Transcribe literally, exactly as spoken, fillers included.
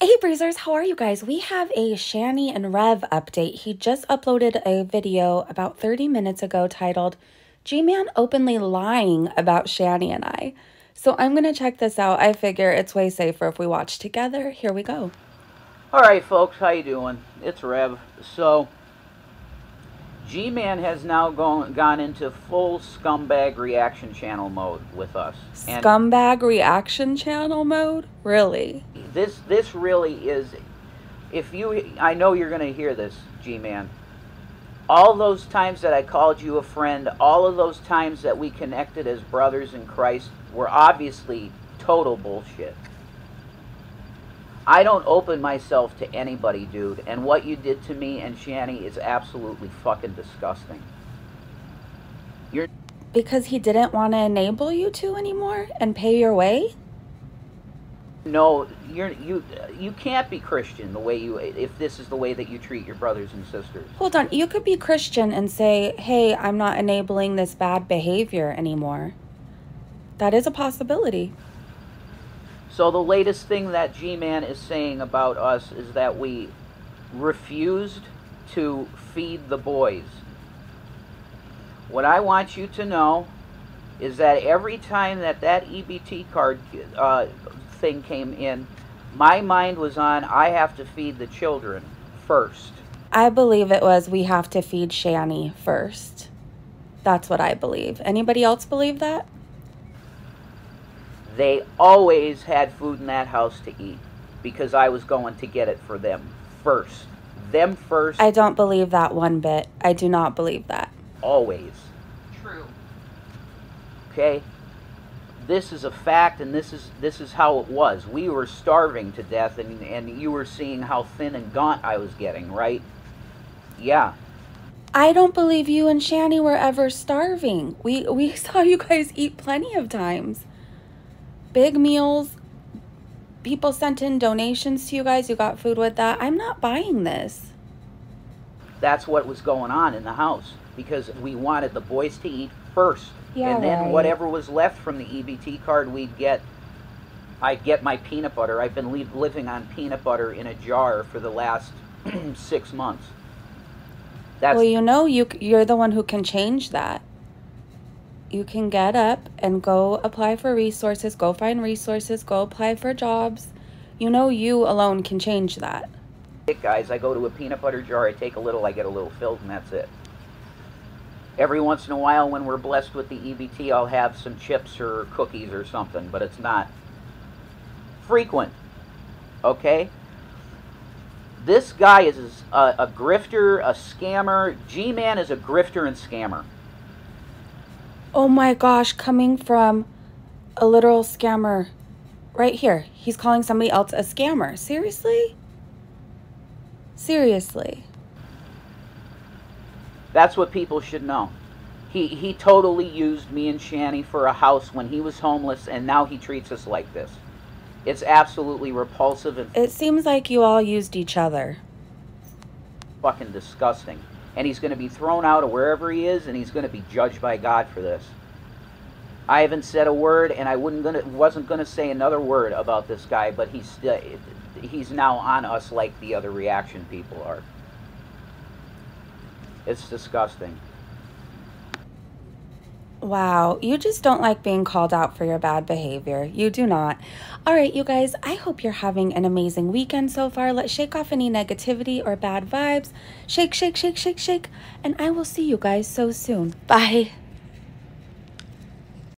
Hey Breezers, how are you guys? We have a Shanny and Rev update. He just uploaded a video about thirty minutes ago titled, G-Man openly lying about Shanny and I. So I'm going to check this out. I figure it's way safer if we watch together. Here we go. Alright folks, how you doing? It's Rev. So, G-Man has now gone, gone into full scumbag reaction channel mode with us. And scumbag reaction channel mode? Really? This this really is, if you, I know you're going to hear this, G-Man. All those times that I called you a friend, all of those times that we connected as brothers in Christ were obviously total bullshit. I don't open myself to anybody, dude, and what you did to me and Shanny is absolutely fucking disgusting. You're because he didn't want to enable you two anymore and pay your way? No, you're you you can't be Christian the way you if this is the way that you treat your brothers and sisters. Hold on, you could be Christian and say, "Hey, I'm not enabling this bad behavior anymore." That is a possibility. So the latest thing that G-Man is saying about us is that we refused to feed the boys. What I want you to know is that every time that that E B T card uh, thing came in, my mind was on, I have to feed the children first. I believe it was, we have to feed Shanny first. That's what I believe. Anybody else believe that? They always had food in that house to eat because I was going to get it for them first. Them first. I don't believe that one bit. I do not believe that. Always. True. Okay? This is a fact, and this is this is how it was. We were starving to death, and, and you were seeing how thin and gaunt I was getting, right? Yeah. I don't believe you and Shanny were ever starving. We, we saw you guys eat plenty of times. Big meals, people sent in donations to you guys, you got food with that. I'm not buying this. That's what was going on in the house because we wanted the boys to eat first. Yeah, and then right. Whatever was left from the E B T card we'd get, I'd get my peanut butter. I've been living on peanut butter in a jar for the last six months. That's well, you know, you, you're the one who can change that. You can get up and go apply for resources, go find resources, go apply for jobs. You know you alone can change that. It, guys, I go to a peanut butter jar, I take a little, I get a little filled, and that's it. Every once in a while when we're blessed with the E B T, I'll have some chips or cookies or something, but it's not frequent, okay? This guy is a, a grifter, a scammer. G-Man is a grifter and scammer. Oh my gosh, coming from a literal scammer right here. He's calling somebody else a scammer. Seriously? Seriously. That's what people should know. He he totally used me and Shanny for a house when he was homeless, and now he treats us like this. It's absolutely repulsive. And it seems like you all used each other. Fucking disgusting. And he's going to be thrown out of wherever he is, and he's going to be judged by God for this. I haven't said a word, and I wouldn't gonna, wasn't going to say another word about this guy, but he's, uh, he's now on us like the other reaction people are. It's disgusting. Wow, you just don't like being called out for your bad behavior. You do not. All right, you guys, I hope you're having an amazing weekend so far. Let's shake off any negativity or bad vibes. Shake, shake, shake, shake, shake. And I will see you guys so soon. Bye.